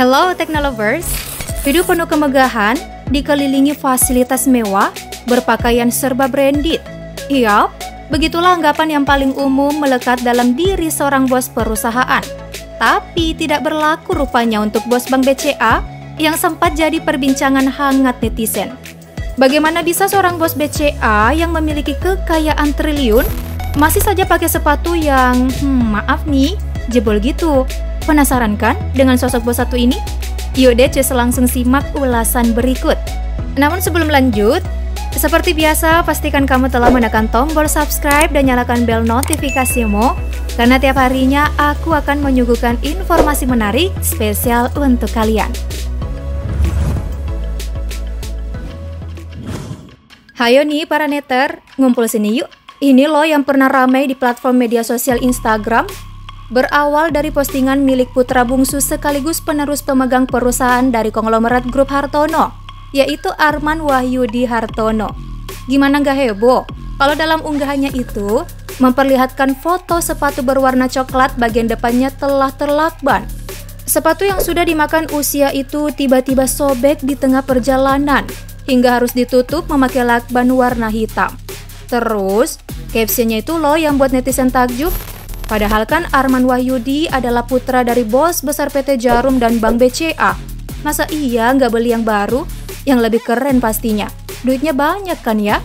Hello Teknolovers, hidup penuh kemegahan dikelilingi fasilitas mewah berpakaian serba branded. Yup, begitulah anggapan yang paling umum melekat dalam diri seorang bos perusahaan. Tapi tidak berlaku rupanya untuk bos Bank BCA yang sempat jadi perbincangan hangat netizen. Bagaimana bisa seorang bos BCA yang memiliki kekayaan triliun masih saja pakai sepatu yang, maaf nih, jebol gitu. Penasaran kan dengan sosok bos satu ini? Yuk deh cuy, langsung simak ulasan berikut. Namun sebelum lanjut, seperti biasa pastikan kamu telah menekan tombol subscribe dan nyalakan bel notifikasimu, karena tiap harinya aku akan menyuguhkan informasi menarik spesial untuk kalian. Hayo nih para netter, ngumpul sini yuk. Ini loh yang pernah ramai di platform media sosial Instagram. Berawal dari postingan milik putra bungsu sekaligus penerus pemegang perusahaan dari konglomerat grup Hartono, yaitu Armand Wahyudi Hartono. Gimana nggak heboh? Kalau dalam unggahannya itu memperlihatkan foto sepatu berwarna coklat bagian depannya telah terlakban. Sepatu yang sudah dimakan usia itu tiba-tiba sobek di tengah perjalanan, hingga harus ditutup memakai lakban warna hitam. Terus, captionnya itu loh yang buat netizen takjub. Padahal kan Armand Wahyudi adalah putra dari bos besar PT Djarum dan Bank BCA. Masa iya nggak beli yang baru? Yang lebih keren pastinya. Duitnya banyak kan ya?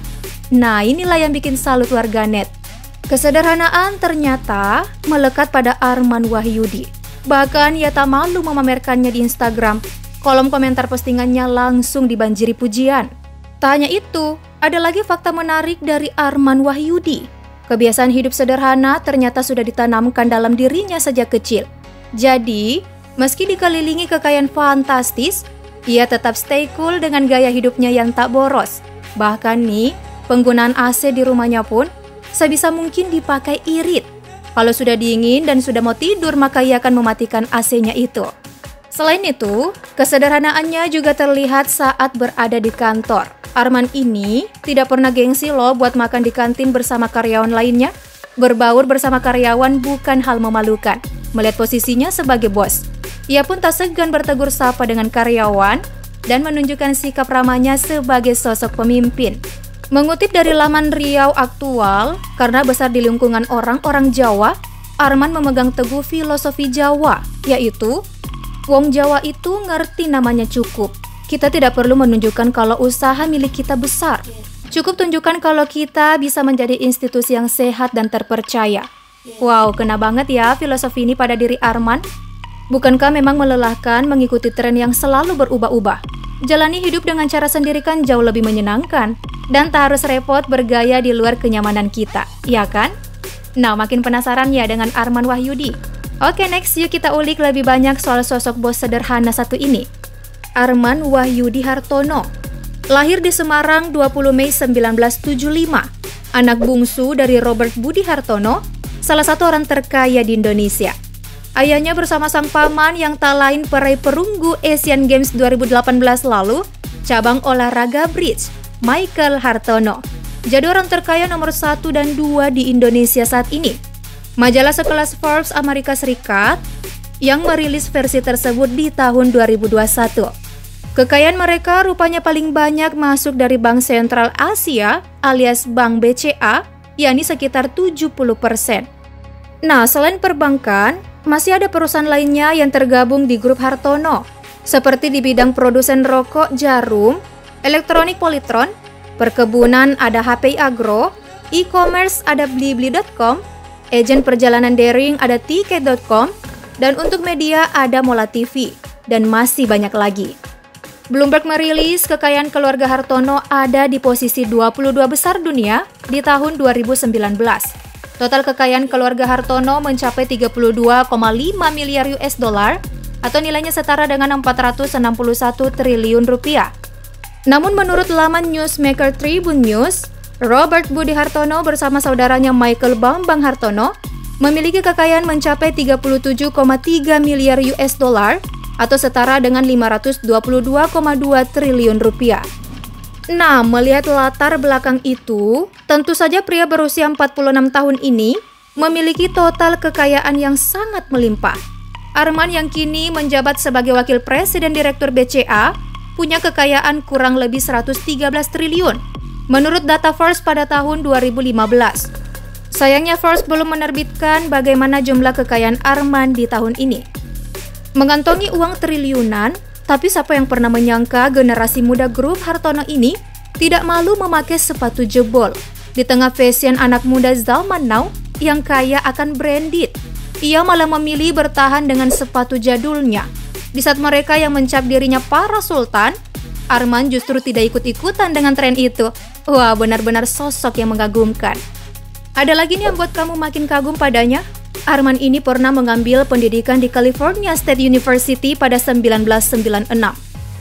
Nah, inilah yang bikin salut warganet. Kesederhanaan ternyata melekat pada Armand Wahyudi. Bahkan ia tak malu memamerkannya di Instagram. Kolom komentar postingannya langsung dibanjiri pujian. Tak hanya itu, ada lagi fakta menarik dari Armand Wahyudi. Kebiasaan hidup sederhana ternyata sudah ditanamkan dalam dirinya sejak kecil. Jadi, meski dikelilingi kekayaan fantastis, ia tetap stay cool dengan gaya hidupnya yang tak boros. Bahkan nih, penggunaan AC di rumahnya pun sebisa mungkin dipakai irit. Kalau sudah dingin dan sudah mau tidur, maka ia akan mematikan AC-nya itu. Selain itu, kesederhanaannya juga terlihat saat berada di kantor. Armand ini tidak pernah gengsi loh buat makan di kantin bersama karyawan lainnya. Berbaur bersama karyawan bukan hal memalukan, melihat posisinya sebagai bos. Ia pun tak segan bertegur sapa dengan karyawan dan menunjukkan sikap ramahnya sebagai sosok pemimpin. Mengutip dari laman Riau Aktual, karena besar di lingkungan orang-orang Jawa, Armand memegang teguh filosofi Jawa, yaitu wong Jawa itu ngerti namanya cukup. Kita tidak perlu menunjukkan kalau usaha milik kita besar. Cukup tunjukkan kalau kita bisa menjadi institusi yang sehat dan terpercaya. Wow, kena banget ya filosofi ini pada diri Armand. Bukankah memang melelahkan mengikuti tren yang selalu berubah-ubah? Jalani hidup dengan cara sendiri kan jauh lebih menyenangkan. Dan tak harus repot bergaya di luar kenyamanan kita, ya kan? Nah, makin penasaran ya dengan Armand Wahyudi? Oke, next yuk kita ulik lebih banyak soal sosok bos sederhana satu ini. Armand Wahyudi Hartono lahir di Semarang 20 Mei 1975. Anak bungsu dari Robert Budi Hartono, salah satu orang terkaya di Indonesia. Ayahnya bersama sang paman yang tak lain peraih perunggu Asian Games 2018 lalu, cabang olahraga bridge, Michael Hartono. Jadi orang terkaya nomor 1 dan 2 di Indonesia saat ini. Majalah sekelas Forbes Amerika Serikat yang merilis versi tersebut di tahun 2021. Kekayaan mereka rupanya paling banyak masuk dari Bank Sentral Asia alias Bank BCA, yakni sekitar 70%. Nah, selain perbankan, masih ada perusahaan lainnya yang tergabung di grup Hartono, seperti di bidang produsen rokok Djarum, elektronik Polytron, perkebunan ada HPI Agro, e-commerce ada blibli.com, agen perjalanan daring ada tiket.com, dan untuk media ada Mola TV, dan masih banyak lagi. Bloomberg merilis kekayaan keluarga Hartono ada di posisi 22 besar dunia di tahun 2019. Total kekayaan keluarga Hartono mencapai 32,5 miliar US dollar atau nilainya setara dengan 461 triliun rupiah. Namun menurut laman newsmaker Tribun News, Robert Budi Hartono bersama saudaranya Michael Bambang Hartono memiliki kekayaan mencapai 37,3 miliar US dollar atau setara dengan 522,2 triliun rupiah. Nah, melihat latar belakang itu, tentu saja pria berusia 46 tahun ini memiliki total kekayaan yang sangat melimpah. Armand yang kini menjabat sebagai Wakil Presiden Direktur BCA punya kekayaan kurang lebih 113 triliun, menurut data Forbes pada tahun 2015. Sayangnya Forbes belum menerbitkan bagaimana jumlah kekayaan Armand di tahun ini. Mengantongi uang triliunan, tapi siapa yang pernah menyangka generasi muda grup Hartono ini tidak malu memakai sepatu jebol di tengah fashion anak muda zaman now yang kaya akan branded. Ia malah memilih bertahan dengan sepatu jadulnya. Di saat mereka yang mencap dirinya para sultan, Armand justru tidak ikut-ikutan dengan tren itu. Wah, benar-benar sosok yang mengagumkan. Ada lagi nih yang buat kamu makin kagum padanya? Armand ini pernah mengambil pendidikan di California State University pada 1996.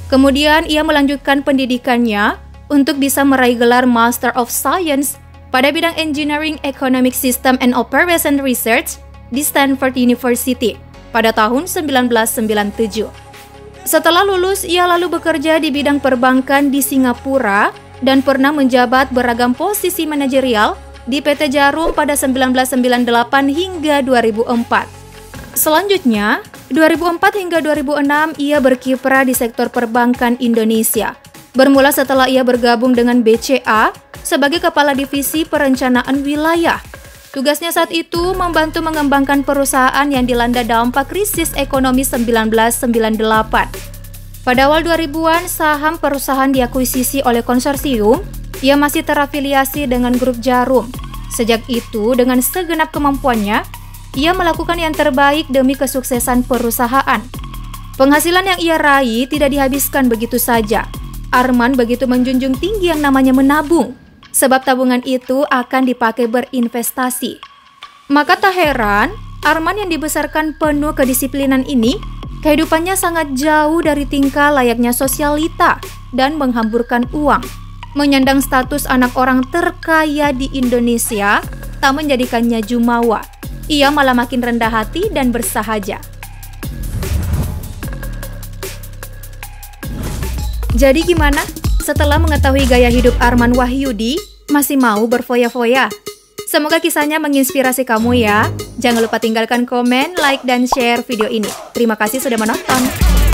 Kemudian ia melanjutkan pendidikannya untuk bisa meraih gelar Master of Science pada bidang Engineering Economic System and Operation Research di Stanford University pada tahun 1997. Setelah lulus, ia lalu bekerja di bidang perbankan di Singapura dan pernah menjabat beragam posisi manajerial di PT Djarum pada 1998 hingga 2004. Selanjutnya, 2004 hingga 2006 ia berkiprah di sektor perbankan Indonesia. Bermula setelah ia bergabung dengan BCA sebagai Kepala Divisi Perencanaan Wilayah. Tugasnya saat itu membantu mengembangkan perusahaan yang dilanda dampak krisis ekonomi 1998. Pada awal 2000-an, saham perusahaan diakuisisi oleh konsorsium. Ia masih terafiliasi dengan grup Djarum. Sejak itu, dengan segenap kemampuannya, ia melakukan yang terbaik demi kesuksesan perusahaan. Penghasilan yang ia raih tidak dihabiskan begitu saja. Armand begitu menjunjung tinggi yang namanya menabung, sebab tabungan itu akan dipakai berinvestasi. Maka tak heran, Armand yang dibesarkan penuh kedisiplinan ini, kehidupannya sangat jauh dari tingkah layaknya sosialita dan menghamburkan uang. Menyandang status anak orang terkaya di Indonesia tak menjadikannya jumawa. Ia malah makin rendah hati dan bersahaja. Jadi gimana? Setelah mengetahui gaya hidup Armand Wahyudi, masih mau berfoya-foya? Semoga kisahnya menginspirasi kamu ya. Jangan lupa tinggalkan komen, like, dan share video ini. Terima kasih sudah menonton.